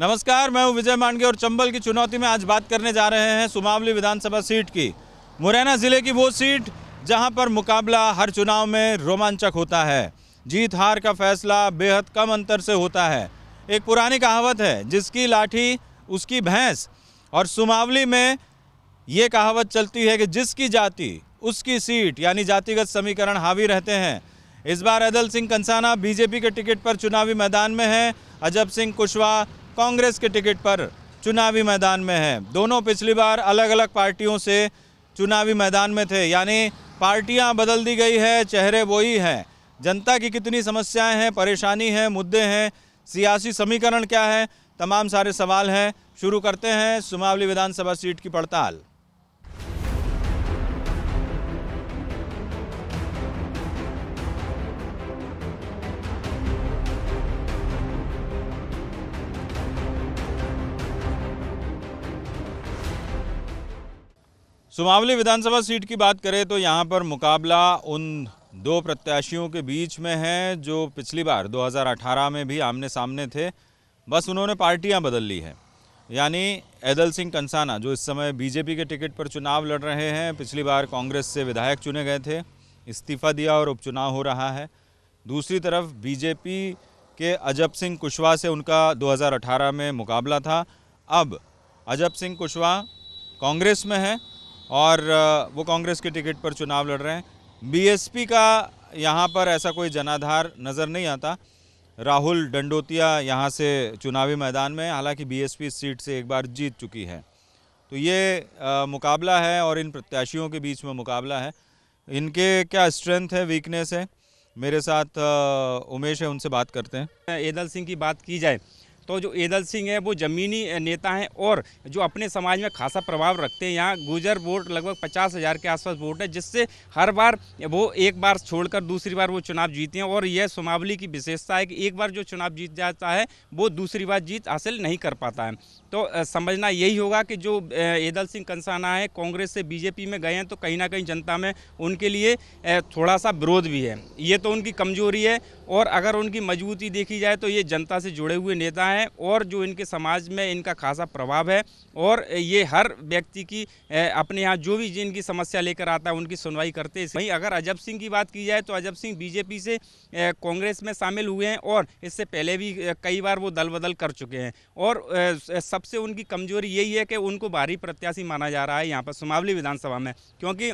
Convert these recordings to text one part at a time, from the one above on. नमस्कार, मैं हूं विजय मांडी और चंबल की चुनौती में आज बात करने जा रहे हैं सुमावली विधानसभा सीट की। मुरैना ज़िले की वो सीट जहां पर मुकाबला हर चुनाव में रोमांचक होता है। जीत हार का फैसला बेहद कम अंतर से होता है। एक पुरानी कहावत है, जिसकी लाठी उसकी भैंस, और सुमावली में ये कहावत चलती है कि जिसकी जाति उसकी सीट, यानी जातिगत समीकरण हावी रहते हैं। इस बार ऐंदल सिंह कंसाना बीजेपी के टिकट पर चुनावी मैदान में हैं, अजब सिंह कुशवाह कांग्रेस के टिकट पर चुनावी मैदान में हैं। दोनों पिछली बार अलग अलग पार्टियों से चुनावी मैदान में थे, यानी पार्टियां बदल दी गई है, चेहरे वही हैं। जनता की कितनी समस्याएं हैं, परेशानी हैं, मुद्दे हैं, सियासी समीकरण क्या है, तमाम सारे सवाल हैं। शुरू करते हैं सुमावली विधानसभा सीट की पड़ताल। सुमावली विधानसभा सीट की बात करें तो यहाँ पर मुकाबला उन दो प्रत्याशियों के बीच में है जो पिछली बार 2018 में भी आमने सामने थे, बस उन्होंने पार्टियाँ बदल ली हैं। यानी ऐंदल सिंह कंसाना जो इस समय बीजेपी के टिकट पर चुनाव लड़ रहे हैं, पिछली बार कांग्रेस से विधायक चुने गए थे, इस्तीफा दिया और उपचुनाव हो रहा है। दूसरी तरफ बीजेपी के अजब सिंह कुशवाह से उनका 2018 में मुकाबला था। अब अजब सिंह कुशवाह कांग्रेस में है और वो कांग्रेस के टिकट पर चुनाव लड़ रहे हैं। बीएसपी का यहाँ पर ऐसा कोई जनाधार नज़र नहीं आता। राहुल डंडोतिया यहाँ से चुनावी मैदान में, हालांकि बीएसपी इस सीट से एक बार जीत चुकी है। तो ये मुकाबला है और इन प्रत्याशियों के बीच में मुकाबला है। इनके क्या स्ट्रेंथ है, वीकनेस है, मेरे साथ उमेश है, उनसे बात करते हैं। ऐंदल सिंह की बात की जाए तो जो ऐंदल सिंह है वो ज़मीनी नेता हैं और जो अपने समाज में खासा प्रभाव रखते हैं। यहाँ गुर्जर वोट लगभग 50,000 के आसपास वोट है, जिससे हर बार वो एक बार छोड़कर दूसरी बार वो चुनाव जीते हैं। और यह सुमावली की विशेषता है कि एक बार जो चुनाव जीत जाता है वो दूसरी बार जीत हासिल नहीं कर पाता है। तो समझना यही होगा कि जो ऐंदल सिंह कंसाना है कांग्रेस से बीजेपी में गए हैं, तो कहीं ना कहीं जनता में उनके लिए थोड़ा सा विरोध भी है। ये तो उनकी कमजोरी है, और अगर उनकी मजबूती देखी जाए तो ये जनता से जुड़े हुए नेता हैं और जो इनके समाज में इनका खासा प्रभाव है, और ये हर व्यक्ति की अपने यहाँ जो भी जिनकी समस्या लेकर आता है उनकी सुनवाई करते हैं। वहीं अगर अजब सिंह की बात की जाए तो अजब सिंह बीजेपी से कांग्रेस में शामिल हुए हैं और इससे पहले भी कई बार वो दल बदल कर चुके हैं। और सबसे उनकी कमजोरी यही है कि उनको भारी प्रत्याशी माना जा रहा है यहाँ पर सुमावली विधानसभा में, क्योंकि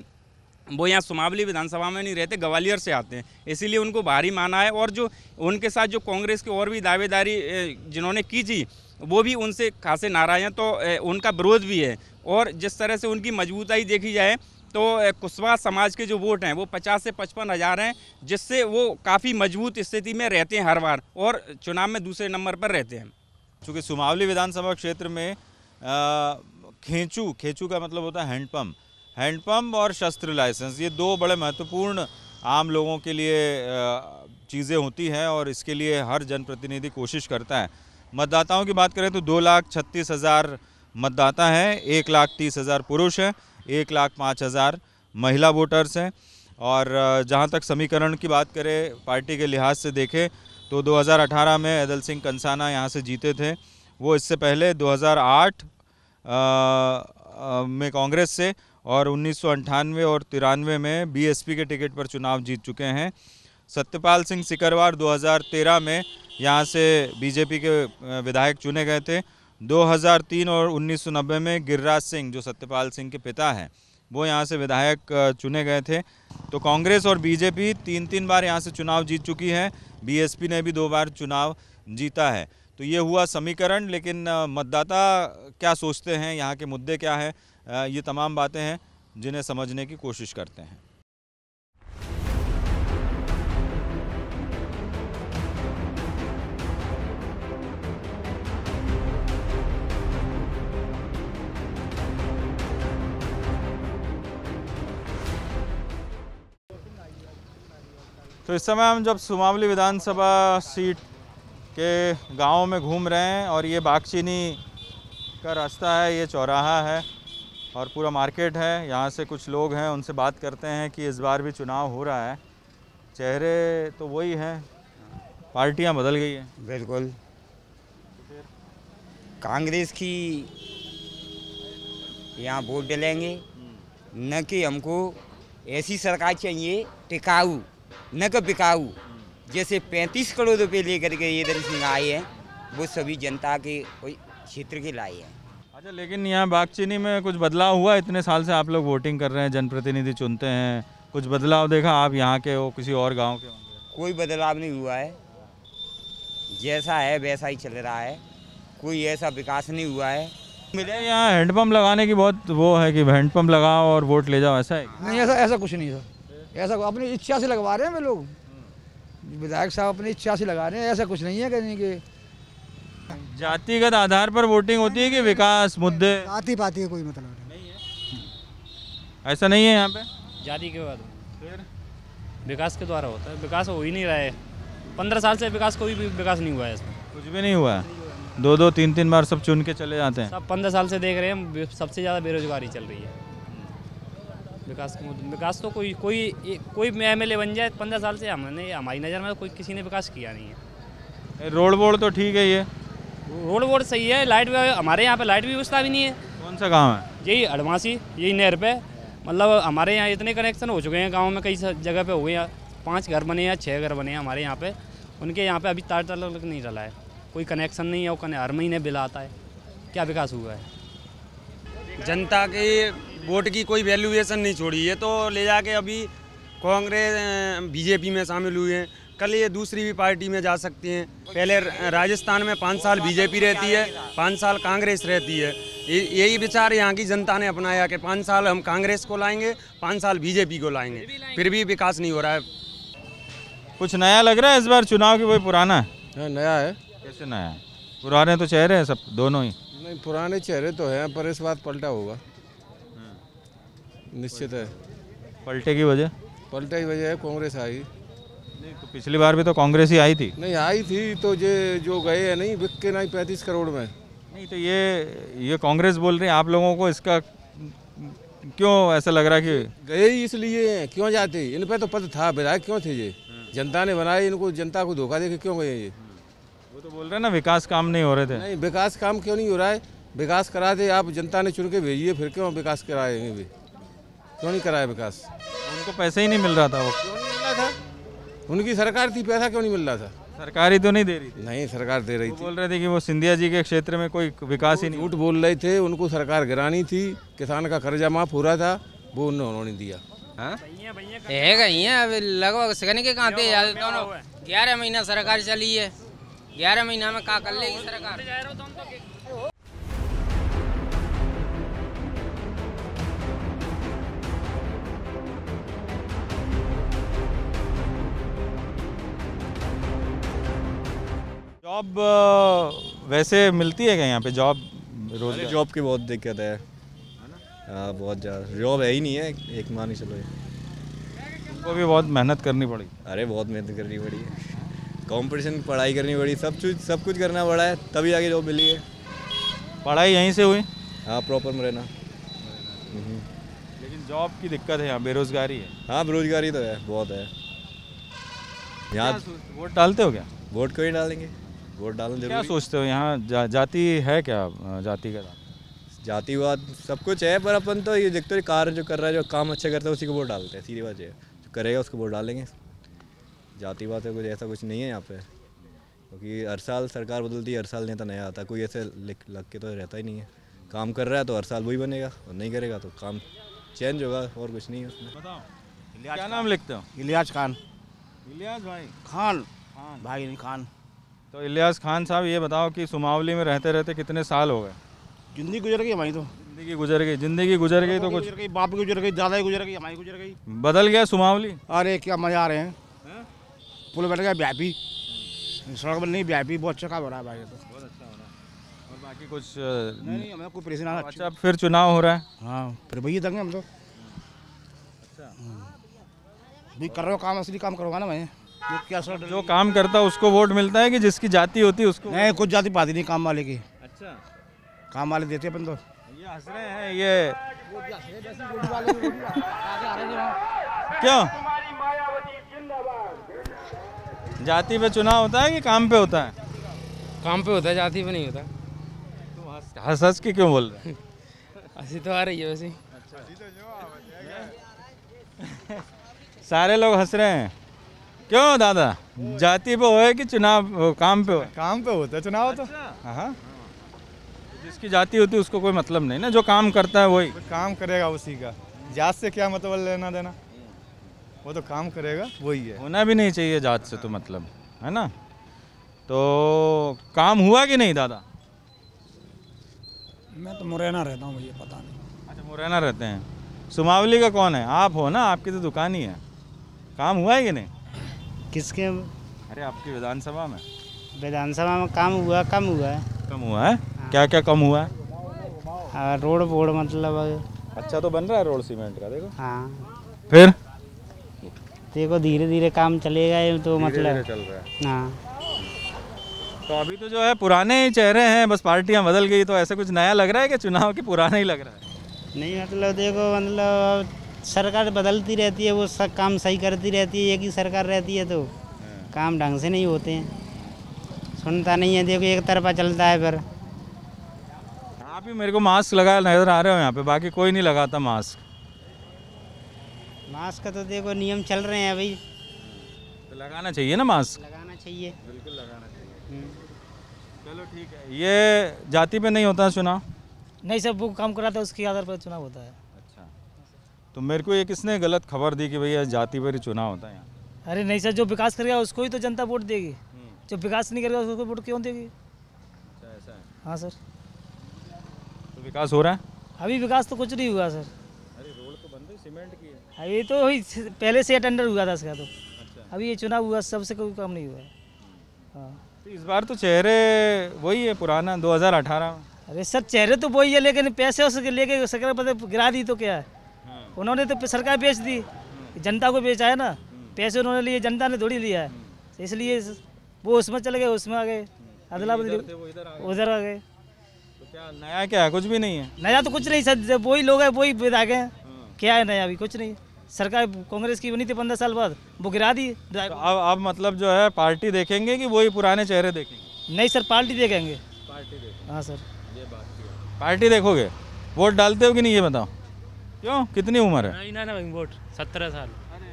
वो यहाँ सुमावली विधानसभा में नहीं रहते, ग्वालियर से आते हैं, इसीलिए उनको भारी माना है। और जो उनके साथ जो कांग्रेस की और भी दावेदारी जिन्होंने की थी वो भी उनसे खासे नाराज़ हैं, तो उनका विरोध भी है। और जिस तरह से उनकी मजबूताई देखी जाए तो कुशवाहा समाज के जो वोट हैं वो 50 से 55 हज़ार हैं, जिससे वो काफ़ी मजबूत स्थिति में रहते हैं हर बार, और चुनाव में दूसरे नंबर पर रहते हैं। चूँकि सुमावली विधानसभा क्षेत्र में खेचू का मतलब होता है हैंडपम्प और शस्त्र लाइसेंस, ये दो बड़े महत्वपूर्ण आम लोगों के लिए चीज़ें होती हैं, और इसके लिए हर जनप्रतिनिधि कोशिश करता है। मतदाताओं की बात करें तो 2,36,000 मतदाता हैं, 1,30,000 पुरुष हैं, 1,05,000 महिला वोटर्स हैं। और जहां तक समीकरण की बात करें, पार्टी के लिहाज से देखें तो 2018 में ऐंदल सिंह कंसाना यहां से जीते थे। वो इससे पहले 2008 में कांग्रेस से और 1998 और 93 में बीएसपी के टिकट पर चुनाव जीत चुके हैं। सत्यपाल सिंह सिकरवार 2013 में यहाँ से बीजेपी के विधायक चुने गए थे। 2003 और 1990 में गिरिराज सिंह जो सत्यपाल सिंह के पिता हैं वो यहाँ से विधायक चुने गए थे। तो कांग्रेस और बीजेपी तीन बार यहाँ से चुनाव जीत चुकी है, बीएसपी ने भी 2 बार चुनाव जीता है। तो ये हुआ समीकरण, लेकिन मतदाता क्या सोचते हैं, यहाँ के मुद्दे क्या हैं, ये तमाम बातें हैं जिन्हें समझने की कोशिश करते हैं। तो इस समय हम जब सुमावली विधानसभा सीट के गांव में घूम रहे हैं, और ये बागचीनी का रास्ता है, ये चौराहा है और पूरा मार्केट है। यहाँ से कुछ लोग हैं, उनसे बात करते हैं कि इस बार भी चुनाव हो रहा है, चेहरे तो वही हैं, पार्टियाँ बदल गई हैं। बिल्कुल, कांग्रेस की यहाँ वोट डलेंगे, न कि हमको ऐसी सरकार चाहिए टिकाऊ, न कि बिकाऊ। जैसे 35 करोड़ रुपए लेकर के ऐंदल सिंह आए हैं, वो सभी जनता के क्षेत्र के लाए हैं। अच्छा, लेकिन यहाँ बागचीनी में कुछ बदलाव हुआ? इतने साल से आप लोग वोटिंग कर रहे हैं, जनप्रतिनिधि चुनते हैं, कुछ बदलाव देखा? आप यहाँ के हो किसी और गाँव के होंगे? कोई बदलाव नहीं हुआ है, जैसा है वैसा ही चल रहा है, कोई ऐसा विकास नहीं हुआ है। मिले यहाँ हैंडपम्प लगाने की बहुत वो है कि हैंडपम्प लगाओ और वोट ले जाओ, ऐसा है? नहीं, ऐसा कुछ नहीं सर, ऐसा अपनी इच्छा से लगवा रहे हैं वे लोग, विधायक साहब अपनी इच्छा से लगा रहे हैं, ऐसा कुछ नहीं है कहने के। जातिगत आधार पर वोटिंग होती है कि विकास मुद्दे? जाति पाती है कोई मतलब नहीं है, ऐसा नहीं है यहाँ पे। जाति के बाद फिर विकास के द्वारा होता है, विकास हो ही नहीं रहा है। 15 साल से विकास, कोई भी विकास नहीं हुआ है, इसमें कुछ भी नहीं हुआ है। 2-2, 3-3 बार सब चुन के चले जाते हैं। सब 15 साल से देख रहे हैं, सबसे ज़्यादा बेरोजगारी चल रही है। विकास तो कोई MLA बन जाए 15 साल से, हमने हमारी नज़र में कोई किसी ने विकास किया नहीं है। रोड वोड तो ठीक है, ये रोड वोड सही है, लाइट हमारे यहाँ पे लाइट व्यवस्था भी नहीं है। कौन सा गाँव है? यही अडवासी, यही नहर पे, मतलब हमारे यहाँ इतने कनेक्शन हो चुके हैं गाँव में, कई जगह पे हो गए, 5 घर बने या 6 घर बने हैं हमारे यहाँ पे। उनके यहाँ पे अभी तार तार लग नहीं डाला है, कोई कनेक्शन नहीं है, वो हर महीने बिल आता है। क्या विकास हुआ है? जनता के वोट की कोई वैल्यूएशन नहीं छोड़ी है, तो ले जाके अभी कांग्रेस बीजेपी में शामिल हुए हैं, कल ये दूसरी भी पार्टी में जा सकती हैं। पहले राजस्थान में 5 साल बीजेपी रहती है, 5 साल कांग्रेस रहती है। यही विचार यहाँ की जनता ने अपनाया कि 5 साल हम कांग्रेस को लाएंगे, 5 साल बीजेपी को लाएंगे, फिर भी विकास नहीं हो रहा है। कुछ नया लग रहा है इस बार चुनाव की, कोई पुराना है? नया है। कैसे नया है? पुराने तो चेहरे हैं सब, दोनों ही। नहीं, पुराने चेहरे तो हैं, पर इस बार पलटा होगा निश्चित है। पलटे की वजह है कांग्रेस आई। नहीं तो पिछली बार भी तो कांग्रेस ही आई थी। नहीं आई थी तो ये जो गए हैं नहीं बिक के, नहीं 35 करोड़ में। नहीं तो ये कांग्रेस बोल रही है, आप लोगों को इसका क्यों ऐसा लग रहा है कि गए ही इसलिए? क्यों जाते? इन पर तो पद था, विधायक क्यों थे ये? जनता ने बनाए इनको, जनता को धोखा देके क्यों गए ये? वो तो बोल रहे हैं ना विकास काम नहीं हो रहे थे। नहीं, विकास काम क्यों नहीं हो रहा है? विकास कराते आप, जनता ने चुन के भेजिए, फिर क्यों विकास कराएंगे भी? क्यों नहीं कराया विकास? उनको पैसा ही नहीं मिल रहा था। वो क्यों नहीं मिल रहा था? उनकी सरकार थी, पैसा क्यों नहीं मिल रहा था? सरकार ही तो नहीं दे रही थी। नहीं, सरकार दे रही थी। बोल रहे थे कि वो सिंधिया जी के क्षेत्र में कोई विकास ही नहीं। झूठ बोल रहे थे, उनको सरकार गिरानी थी। किसान का कर्जा माफ हो रहा था, वो उन्होंने दिया। लगभग सिकने के कहाँ थे 11 महीना सरकार चली है, 11 महीना में क्या कर लेगी सरकार? जॉब वैसे मिलती है क्या यहाँ पे? जॉब रोजगार, जॉब की बहुत दिक्कत है, बहुत ज़्यादा जॉब है ही नहीं है, एक मान ही चलो। उनको भी बहुत मेहनत करनी पड़ी। अरे बहुत मेहनत करनी पड़ी है, कंपटीशन, पढ़ाई करनी पड़ी, सब कुछ करना पड़ा है, तभी आगे जॉब मिली है। पढ़ाई यहीं से हुई? हाँ, प्रॉपर मुरैना। लेकिन जॉब की दिक्कत है यहाँ, बेरोजगारी है। हाँ, बेरोजगारी तो है, बहुत है यहाँ। वोट डालते हो क्या? वोट को ही डालेंगे, वोट डालना जरूरी। क्या सोचते हो यहाँ जाति है क्या? जातिवाद सब कुछ है, पर अपन तो ये देखते हो कार्य जो कर रहा है, जो काम अच्छा करता है उसी को वोट डालते हैं। सीधी बात है, जो करेगा उसको वोट डालेंगे। जातिवाद है कुछ ऐसा कुछ नहीं है यहाँ पे, क्योंकि हर साल सरकार बदलती है, हर साल नेता नया आता है, कोई ऐसे लग के तो रहता ही नहीं है। काम कर रहा है तो हर साल वही बनेगा, और नहीं करेगा तो काम चेंज होगा, और कुछ नहीं है उसमें। क्या नाम लिखते हो? इलियास खान। इलियास भाई खान? भाई नहीं, खान। तो इलियास खान साहब, ये बताओ कि सुमावली में रहते रहते कितने साल हो गए? जिंदगी गुजर गई हमारी तो। जिंदगी गुजर गई तो कुछ बाप की गुजर गई, दादा की गुजर गई, हमारी गुजर गई। बदल गया सुमावली? अरे क्या मजा आ रहे हैं, पुल बैठ गया, व्यापी सड़क बन नहीं, व्यापी बहुत अच्छा काम हो रहा है भाई, तो बहुत अच्छा हो रहा है। और बाकी कुछ नहीं, हमें कोई परेशानी। अच्छा, फिर चुनाव हो रहा है? हाँ, फिर भैया देंगे हम तो। अच्छा, कर रहे हो काम? असली काम करूँगा ना मैं। जो काम करता है उसको वोट मिलता है कि जिसकी जाति होती है उसको? नहीं, कुछ जाति पाती नहीं काम वाले की। अच्छा, काम वाले देते अपन तो। ये हंस रहे हैं ये क्यों? जाति पे चुनाव होता है कि काम पे होता है? काम पे होता है, जाति पे नहीं होता। तो हंस हंस के क्यों बोल रहे हैं? हंसी तो आ रही है वैसे। अच्छा। सारे लोग हंस रहे हैं क्यों दादा? जाति पे होए कि चुनाव काम पे हो? काम पे होता है चुनाव तो। हाँ, जिसकी जाति होती है उसको कोई मतलब नहीं ना, जो काम करता है वही काम करेगा, उसी का जात से क्या मतलब लेना देना, वो तो काम करेगा वही है, होना भी नहीं चाहिए जात से तो मतलब, है ना। तो काम हुआ कि नहीं दादा? मैं तो मुरैना रहता हूँ, मुझे पता नहीं। अच्छा मुरैना रहते हैं, सुमावली का कौन है? आप हो ना, आपकी तो दुकान ही है। काम हुआ है कि नहीं? किसके? अरे आपकी विधानसभा में। विधानसभा में काम हुआ, कम हुआ है। कम हुआ है? हाँ। क्या क्या कम हुआ है? रोड वोड मतलब। अच्छा तो बन रहा है रोड सीमेंट का? देखो। हाँ फिर देखो धीरे धीरे काम चलेगा तो मतलब चल रहा है। हाँ तो अभी तो जो है पुराने ही चेहरे हैं, बस पार्टियां बदल गई, तो ऐसा कुछ नया लग रहा है कि चुनाव के पुराना ही लग रहा है? नहीं मतलब देखो मतलब सरकार बदलती रहती है, वो सब काम सही करती रहती है, एक ही सरकार रहती है तो काम ढंग से नहीं होते हैं, सुनता नहीं है, देखो एक तरफा चलता है। फिर आप ही मेरे को मास्क लगाया नजर आ रहे हो यहाँ पे, बाकी कोई नहीं लगाता मास्क। मास्क का तो देखो नियम चल रहे हैं अभी, तो लगाना चाहिए ना मास्क, लगाना चाहिए, बिल्कुल लगाना चाहिए। चलो ठीक है। ये जाति पे नहीं होता है चुनाव? नहीं सर, वो काम कराता है उसके आधार पर चुनाव होता है। अच्छा तो मेरे को ये किसने गलत खबर दी कि भैया जाति पर ही चुनाव होता है यहाँ? अरे नहीं सर, जो विकास करेगा उसको ही तो जनता वोट देगी, जो विकास नहीं करेगा उसको वोट क्यों देगी? अच्छा ऐसा है। हाँ सर। तो विकास हो रहा है? अभी विकास तो कुछ नहीं हुआ सर। अरे रोड तो बन रही, सीमेंट की है। अभी तो पहले से टेंडर हुआ था इसका तो। अच्छा। अभी ये चुनाव हुआ, सबसे कोई काम नहीं हुआ है। हाँ तो इस बार तो चेहरे वही है पुराना 2018। अरे सर चेहरे तो वही है, लेकिन पैसे उसके लेके सरकार गिरा दी तो क्या है। हाँ। उन्होंने तो सरकार बेच दी, जनता को बेचा है ना, पैसे उन्होंने लिए, जनता ने थोड़ी लिया है, इसलिए वो उसमें चले गए, उसमें आ गए, अदला बदली उधर आ गए। तो क्या नया क्या है? कुछ भी नहीं है। नया तो कुछ नहीं सर, वही लोग हैं, वही विधायक हैं, क्या है नया? अभी कुछ नहीं। सरकार कांग्रेस की बनी थी 15 साल बाद, वो गिरा दी। तो अब मतलब जो है पार्टी देखेंगे कि वही पुराने चेहरे देखेंगे? नहीं सर पार्टी देखेंगे। पार्टी देखेंगे। हाँ सर ये बात है। पार्टी देखोगे? वोट डालते हो कि नहीं ये बताओ? क्यों कितनी उम्र है? ना ना वोट 17 साल। अरे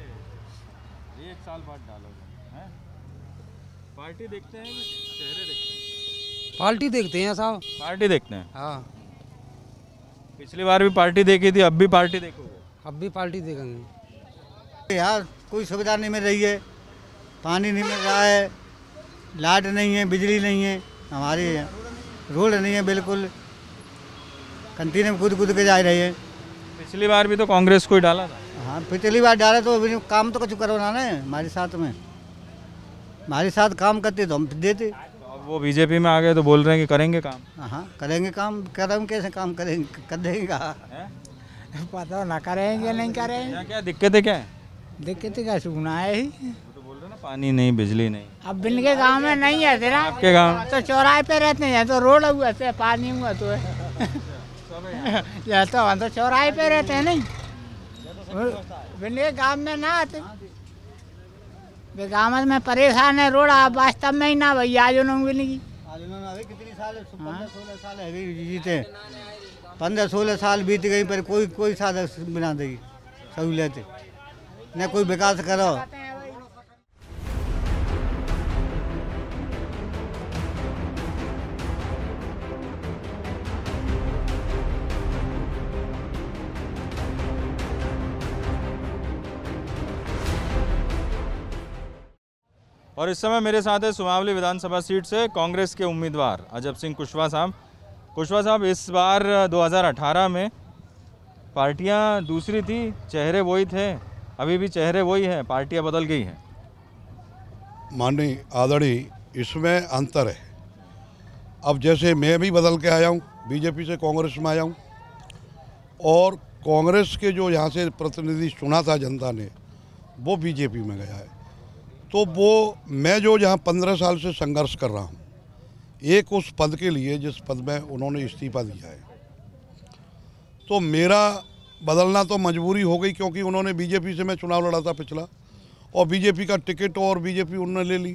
1 साल बाद डालोगे? हैं पार्टी देखते हैं कि चेहरे देखते हैं? पार्टी देखते हैं साहब, पार्टी देखते हैं। हाँ पिछली बार भी पार्टी देखी थी, अब भी पार्टी देखोगे? अब भी पार्टी देखेंगे। यार कोई सुविधा नहीं मिल रही है, पानी नहीं मिल रहा है, लाइट नहीं है, बिजली नहीं है, हमारी रोड नहीं है, बिल्कुल कंटीने में कूद कूद के जा रही है। पिछली बार भी तो कांग्रेस को ही डाला था। हाँ पिछली बार डाला तो अभी काम तो कुछ करो ना हमारे साथ में, हमारे साथ काम करते तो हम देते। तो अब वो बीजेपी में आ गए तो बोल रहे हैं कि करेंगे काम। हाँ करेंगे काम, करेंगे कैसे काम करेंगे, कर देंगे पता ना करेंगे नहीं करेंगे। क्या दिक्कतें क्या है? दिक्कतें क्या सुना है ही तो बोल रहे ना, पानी नहीं बिजली नहीं। अब बिनके गांव में नहीं है तेरा? आपके गांव तो चौराहे पे रहते हैं, तो रोड हुआ है, पानी हुआ तो है, तो चौराहे पे रहते हैं, नहीं बिनके गांव में ना आते, गाँव में परेशान है रोड। आप वास्तव में ही ना भैया, आज उन्होंने कितने साल 15-16 साल जीते, 15-16 साल बीत गई पर कोई साधन बना देगी सहूलियतें न, कोई विकास करो। और इस समय मेरे साथ है सुमावली विधानसभा सीट से कांग्रेस के उम्मीदवार अजब सिंह कुशवाह साहब। कुशवाह साहब इस बार 2018 में पार्टियां दूसरी थी, चेहरे वही थे, अभी भी चेहरे वही हैं, पार्टियां बदल गई हैं। माननीय आदरणीय इसमें अंतर है। अब जैसे मैं भी बदल के आया हूं, बीजेपी से कांग्रेस में आया हूं, और कांग्रेस के जो यहां से प्रतिनिधि चुना था जनता ने, वो बीजेपी में गया है। तो वो मैं जो यहाँ 15 साल से संघर्ष कर रहा हूँ, एक उस पद के लिए जिस पद में उन्होंने इस्तीफा दिया है, तो मेरा बदलना तो मजबूरी हो गई, क्योंकि उन्होंने बीजेपी से मैं चुनाव लड़ा था पिछला, और बीजेपी का टिकट और बीजेपी उन्होंने ले ली,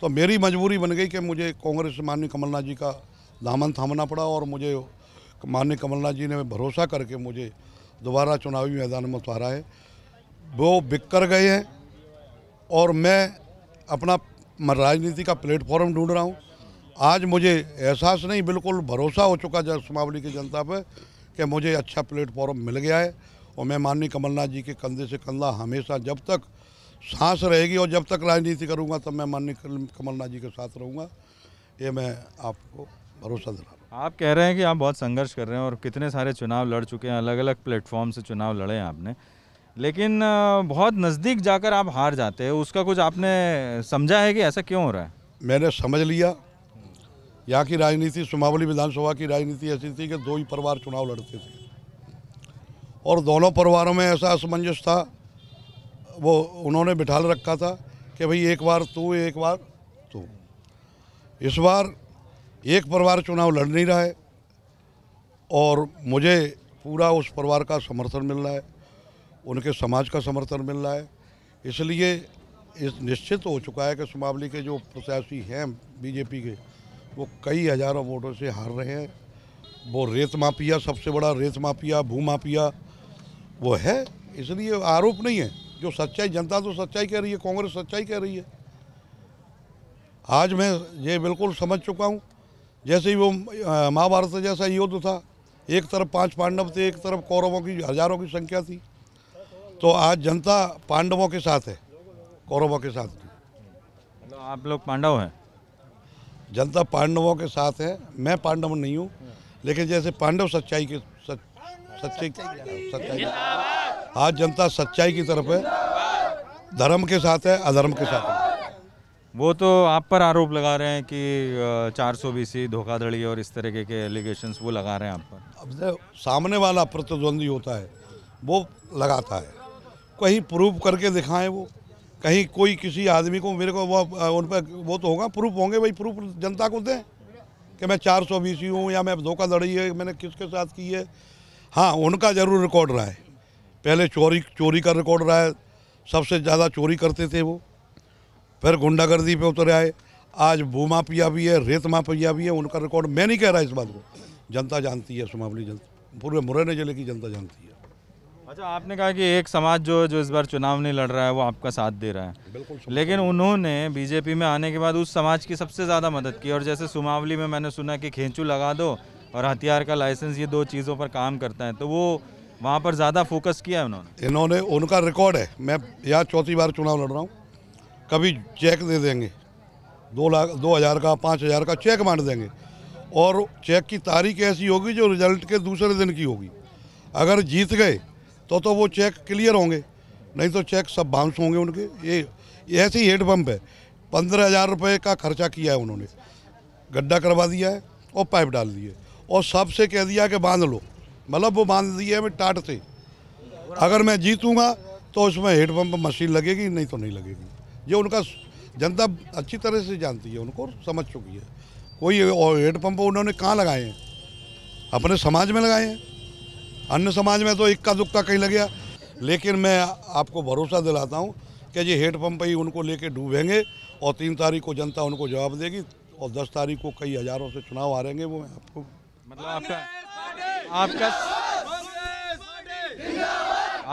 तो मेरी मजबूरी बन गई कि मुझे कांग्रेस माननीय कमलनाथ जी का दामन थामना पड़ा और मुझे माननीय कमलनाथ जी ने भरोसा करके मुझे दोबारा चुनावी मैदान में उतारा है। वो बिक कर गए हैं और मैं अपना राजनीति का प्लेटफॉर्म ढूंढ रहा हूँ। आज मुझे एहसास नहीं, बिल्कुल भरोसा हो चुका है सुमावली की जनता पर कि मुझे अच्छा प्लेटफॉर्म मिल गया है और मैं माननीय कमलनाथ जी के कंधे से कंधा हमेशा, जब तक सांस रहेगी और जब तक राजनीति करूंगा तब मैं माननीय कमलनाथ जी के साथ रहूंगा, ये मैं आपको भरोसा दिला रहा हूँ। आप कह रहे हैं कि आप बहुत संघर्ष कर रहे हैं और कितने सारे चुनाव लड़ चुके हैं, अलग अलग प्लेटफॉर्म से चुनाव लड़े हैं आपने, लेकिन बहुत नज़दीक जाकर आप हार जाते हैं। उसका कुछ आपने समझा है कि ऐसा क्यों हो रहा है? मैंने समझ लिया। यहाँ की राजनीति, सुमावली विधानसभा की राजनीति ऐसी थी कि दो ही परिवार चुनाव लड़ते थे और दोनों परिवारों में ऐसा असमंजस था, वो उन्होंने बिठाल रखा था कि भाई एक बार तू एक बार तू। इस बार एक परिवार चुनाव लड़ नहीं रहा है और मुझे पूरा उस परिवार का समर्थन मिल रहा है, उनके समाज का समर्थन मिल रहा है, इसलिए इस निश्चित हो चुका है कि सुमावली के जो प्रत्याशी हैं बीजेपी के, वो कई हज़ारों वोटों से हार रहे हैं। वो रेत माफिया, सबसे बड़ा रेत माफिया, भू माफिया वो है, इसलिए आरोप नहीं है। जो सच्चाई, जनता तो सच्चाई कह रही है, कांग्रेस सच्चाई कह रही है। आज मैं ये बिल्कुल समझ चुका हूँ, जैसे ही वो महाभारत जैसा युद्ध था, एक तरफ 5 पांडव थे, एक तरफ कौरवों की हज़ारों की संख्या थी, तो आज जनता पांडवों के साथ है, कौरवों के साथ नहीं। आप लोग पांडव हैं? जनता पांडवों के साथ है, मैं पांडव नहीं हूँ, लेकिन जैसे पांडव सच्चाई के सच्चाई, आज जनता सच्चाई की तरफ है, धर्म के साथ है, अधर्म के साथ है। वो तो आप पर आरोप लगा रहे हैं कि 420 धोखाधड़ी और इस तरह के एलिगेशंस वो लगा रहे हैं आप पर। अब सामने वाला प्रतिद्वंदी होता है, वो लगाता है, कहीं प्रूफ करके दिखाएं वो, कहीं कोई किसी आदमी को, मेरे को उन पर वो तो होगा, प्रूफ होंगे भाई, प्रूफ जनता को दें कि मैं 420 हूँ या मैं धोखाधड़ी है मैंने किसके साथ की है। हाँ, उनका ज़रूर रिकॉर्ड रहा है, पहले चोरी का रिकॉर्ड रहा है, सबसे ज़्यादा चोरी करते थे वो, फिर गुंडागर्दी पे उतर आए, आज भूमाफिया भी है, रेत माफिया भी है, उनका रिकॉर्ड। मैं नहीं कह रहा इस बात को, जनता जानती है, सुमावली जनता, पूरे मुरैना ज़िले की जनता जानती है। अच्छा, आपने कहा कि एक समाज जो इस बार चुनाव नहीं लड़ रहा है वो आपका साथ दे रहा है, बिल्कुल, लेकिन उन्होंने बीजेपी में आने के बाद उस समाज की सबसे ज़्यादा मदद की। और जैसे सुमावली में मैंने सुना कि खेंचू लगा दो और हथियार का लाइसेंस, ये 2 चीज़ों पर काम करता है, तो वो वहाँ पर ज़्यादा फोकस किया है इन्होंने, उनका रिकॉर्ड है। मैं यहाँ 4थी बार चुनाव लड़ रहा हूँ, कभी चेक दे देंगे 2,00,000 का, 5,000 का चेक बांट देंगे और चेक की तारीख ऐसी होगी जो रिजल्ट के दूसरे दिन की होगी। अगर जीत गए तो वो चेक क्लियर होंगे, नहीं तो चेक सब बाउंस होंगे उनके। ये ऐसे ही हेडपम्प है, 15,000 रुपये का खर्चा किया है उन्होंने, गड्ढा करवा दिया है और पाइप डाल दिए और सबसे कह दिया कि बांध लो, मतलब वो बांध दिए है टाट से। अगर मैं जीतूंगा तो उसमें हेडपम्प मशीन लगेगी, नहीं तो नहीं लगेगी। ये उनका, जनता अच्छी तरह से जानती है उनको, समझ चुकी है। कोई और हेडपम्प उन्होंने कहाँ लगाए हैं? अपने समाज में लगाए हैं, अन्य समाज में तो इक्का दुक्का कहीं लग गया। लेकिन मैं आपको भरोसा दिलाता हूँ कि ये हेडपम्प ही उनको लेके डूबेंगे और 3 तारीख को जनता उनको जवाब देगी और 10 तारीख को कई हज़ारों से चुनाव हारेंगे वो। आपको मतलब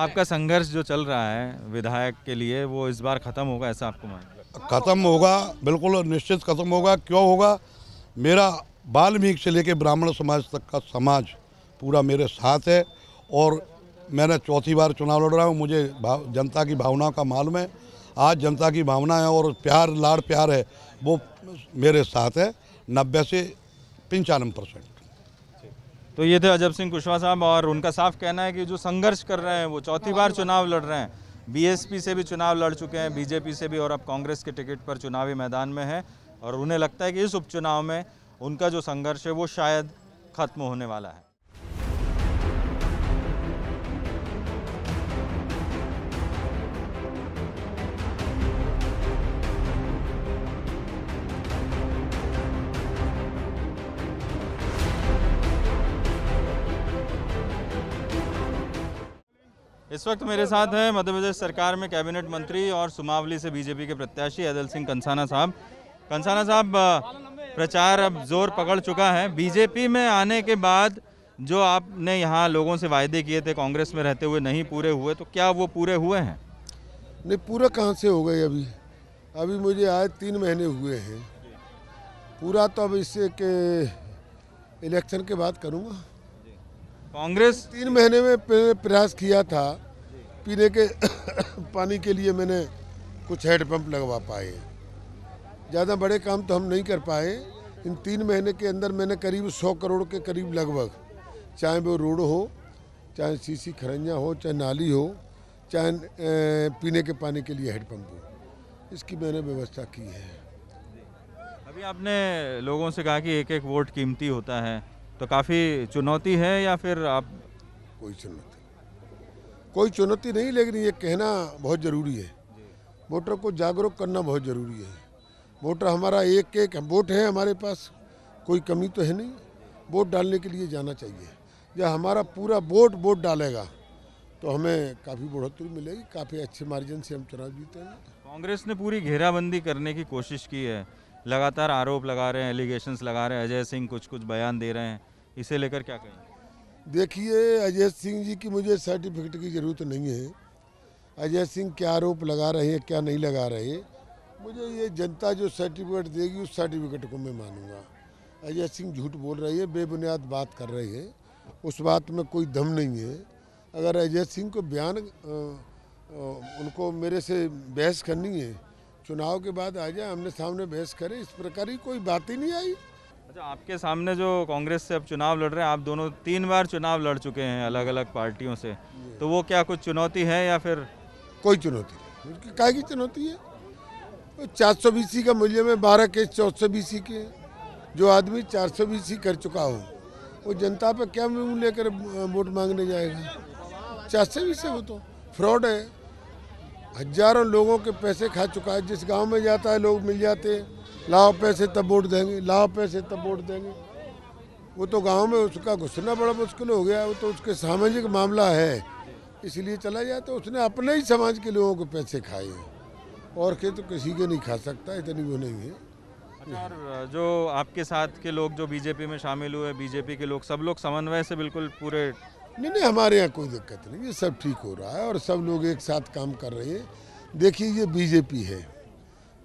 आपका संघर्ष जो चल रहा है विधायक के लिए, वो इस बार ख़त्म होगा ऐसा आपको मानना? ख़त्म होगा, बिल्कुल निश्चित ख़त्म होगा। क्यों होगा? मेरा वाल्मीकि से लेकर ब्राह्मण समाज तक का समाज पूरा मेरे साथ है और मैंने 4थी बार चुनाव लड़ रहा हूँ, मुझे जनता की भावना का मालूम है। आज जनता की भावना है और प्यार, लाड़ प्यार है, वो मेरे साथ है 90 से 95%। तो ये थे अजब सिंह कुशवाह साहब और उनका साफ कहना है कि जो संघर्ष कर रहे हैं वो 4थी बार चुनाव लड़ रहे हैं, बीएसपी से भी चुनाव लड़ चुके हैं, बीजेपी से भी, और अब कांग्रेस के टिकट पर चुनावी मैदान में है और उन्हें लगता है कि इस उपचुनाव में उनका जो संघर्ष है वो शायद खत्म होने वाला है। इस वक्त मेरे साथ है मध्य प्रदेश सरकार में कैबिनेट मंत्री और सुमावली से बीजेपी के प्रत्याशी ऐंदल सिंह कंसाना साहब। प्रचार अब जोर पकड़ चुका है। बीजेपी में आने के बाद जो आपने यहाँ लोगों से वायदे किए थे कांग्रेस में रहते हुए नहीं पूरे हुए, तो क्या वो पूरे हुए हैं? नहीं, पूरा कहाँ से हो गए। अभी मुझे आज 3 महीने हुए हैं, पूरा तो अब इससे के इलेक्शन के बाद करूँगा। कांग्रेस 3 महीने में प्रयास किया था, पीने के पानी के लिए मैंने कुछ हैंडपम्प लगवा पाए, ज़्यादा बड़े काम तो हम नहीं कर पाए। इन 3 महीने के अंदर मैंने करीब 100 करोड़ के करीब लगभग, चाहे वो रोड हो, चाहे सीसी खरंजा हो, चाहे नाली हो, चाहे पीने के पानी के लिए हैंडपम्प हो, इसकी मैंने व्यवस्था की है। अभी आपने लोगों से कहा कि एक एक वोट कीमती होता है, तो काफ़ी चुनौती है या फिर आप? कोई चुनौती नहीं, लेकिन ये कहना बहुत ज़रूरी है, वोटर को जागरूक करना बहुत ज़रूरी है। वोटर हमारा एक एक वोट है, हमारे पास कोई कमी तो है नहीं। वोट डालने के लिए जाना चाहिए, जब हमारा पूरा वोट डालेगा तो हमें काफ़ी बढ़ोतरी मिलेगी, काफ़ी अच्छे मार्जिन से हम चुनाव जीतेंगे। कांग्रेस ने पूरी घेराबंदी करने की कोशिश की है, लगातार आरोप लगा रहे हैं, एलिगेशंस लगा रहे हैं, अजय सिंह कुछ बयान दे रहे हैं, इसे लेकर क्या कहें? देखिए, अजय सिंह जी की मुझे सर्टिफिकेट की ज़रूरत नहीं है। अजय सिंह क्या आरोप लगा रहे हैं, क्या नहीं लगा रहे, मुझे ये जनता जो सर्टिफिकेट देगी उस सर्टिफिकेट को मैं मानूंगा। अजय सिंह झूठ बोल रही है, बेबुनियाद बात कर रही है, उस बात में कोई दम नहीं है। अगर अजय सिंह को बयान उनको मेरे से बहस करनी है, चुनाव के बाद आ जाए, हमने सामने बहस करें, इस प्रकार की कोई बात ही नहीं आई। अच्छा, आपके सामने जो कांग्रेस से अब चुनाव लड़ रहे हैं, आप दोनों 3 बार चुनाव लड़ चुके हैं अलग अलग पार्टियों से, तो वो क्या कुछ चुनौती है या फिर? कोई चुनौती नहीं, काहे की चुनौती है। 420 का मूल्य में 12 केस 420 के, जो आदमी 420 कर चुका हो वो जनता पर क्या मुँह लेकर वोट मांगने जाएगा? 420 वो तो फ्रॉड है, हजारों लोगों के पैसे खा चुका है। जिस गांव में जाता है लोग मिल जाते हैं, लाओ पैसे तब वोट देंगे, लाओ पैसे तब वोट देंगे। वो तो गांव में उसका घुसना बड़ा मुश्किल हो गया, वो तो उसके सामाजिक मामला है इसलिए चला जाता है। उसने अपने ही समाज के लोगों को पैसे खाए हैं, और के तो किसी के नहीं खा सकता, इतनी वो नहीं है। अच्छा, जो आपके साथ के लोग जो बीजेपी में शामिल हुए, बीजेपी के लोग, सब लोग समन्वय से बिल्कुल पूरे? नहीं, हमारे यहाँ कोई दिक्कत नहीं, ये सब ठीक हो रहा है और सब लोग एक साथ काम कर रहे हैं। देखिए, ये बीजेपी है,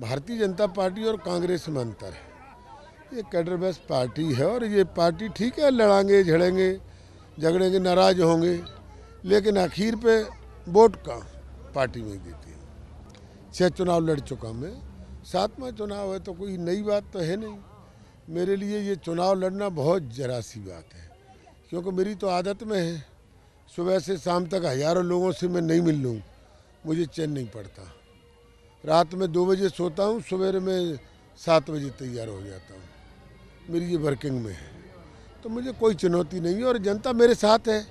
भारतीय जनता पार्टी और कांग्रेस में अंतर है। ये कैडर बेस्ड पार्टी है और ये पार्टी ठीक है, लड़ांगे, झड़ेंगे, झगड़ेंगे, नाराज होंगे, लेकिन आखिर पे वोट का पार्टी में देती है। 6 चुनाव लड़ चुका मैं, 7वां चुनाव है, तो कोई नई बात तो है नहीं। मेरे लिए ये चुनाव लड़ना बहुत जरा सी बात है, क्योंकि मेरी तो आदत में है, सुबह से शाम तक हज़ारों लोगों से मैं नहीं मिल लूँ, मुझे चैन नहीं पड़ता। रात में 2 बजे सोता हूँ, सवेरे में 7 बजे तैयार हो जाता हूँ, मेरी ये वर्किंग में है। तो मुझे कोई चुनौती नहीं है और जनता मेरे साथ है,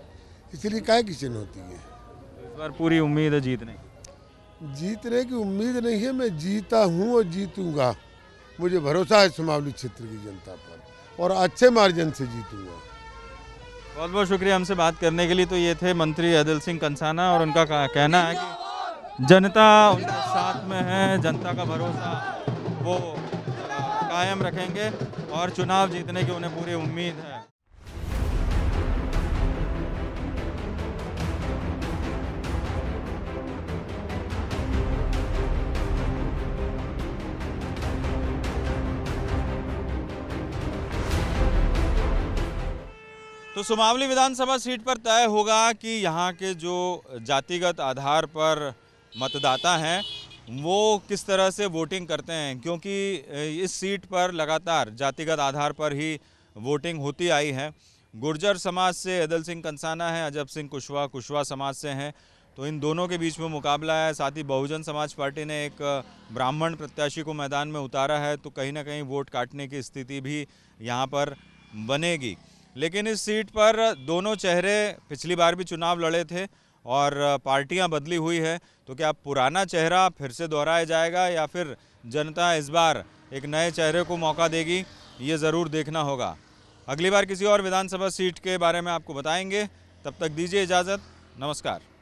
इसलिए काहे की चुनौती है। इस बार पूरी उम्मीद है जीतने की उम्मीद नहीं है, मैं जीता हूँ और जीतूंगा, मुझे भरोसा है सुमावली क्षेत्र की जनता पर, और अच्छे मार्जिन से जीतूंगा। बहुत बहुत शुक्रिया हमसे बात करने के लिए। तो ये थे मंत्री ऐंदल सिंह कंसाना, और उनका कहना है कि जनता उनके साथ में है, जनता का भरोसा वो कायम रखेंगे और चुनाव जीतने की उन्हें पूरी उम्मीद है। तो सुमावली विधानसभा सीट पर तय होगा कि यहाँ के जो जातिगत आधार पर मतदाता हैं वो किस तरह से वोटिंग करते हैं, क्योंकि इस सीट पर लगातार जातिगत आधार पर ही वोटिंग होती आई है। गुर्जर समाज से ऐंदल सिंह कंसाना हैं, अजब सिंह कुशवाह कुशवाह समाज से हैं, तो इन दोनों के बीच में मुकाबला है। साथ ही बहुजन समाज पार्टी ने एक ब्राह्मण प्रत्याशी को मैदान में उतारा है, तो कहीं ना कहीं वोट काटने की स्थिति भी यहाँ पर बनेगी। लेकिन इस सीट पर दोनों चेहरे पिछली बार भी चुनाव लड़े थे और पार्टियां बदली हुई है, तो क्या पुराना चेहरा फिर से दोहराया जाएगा या फिर जनता इस बार एक नए चेहरे को मौका देगी, ये ज़रूर देखना होगा। अगली बार किसी और विधानसभा सीट के बारे में आपको बताएंगे, तब तक दीजिए इजाज़त, नमस्कार।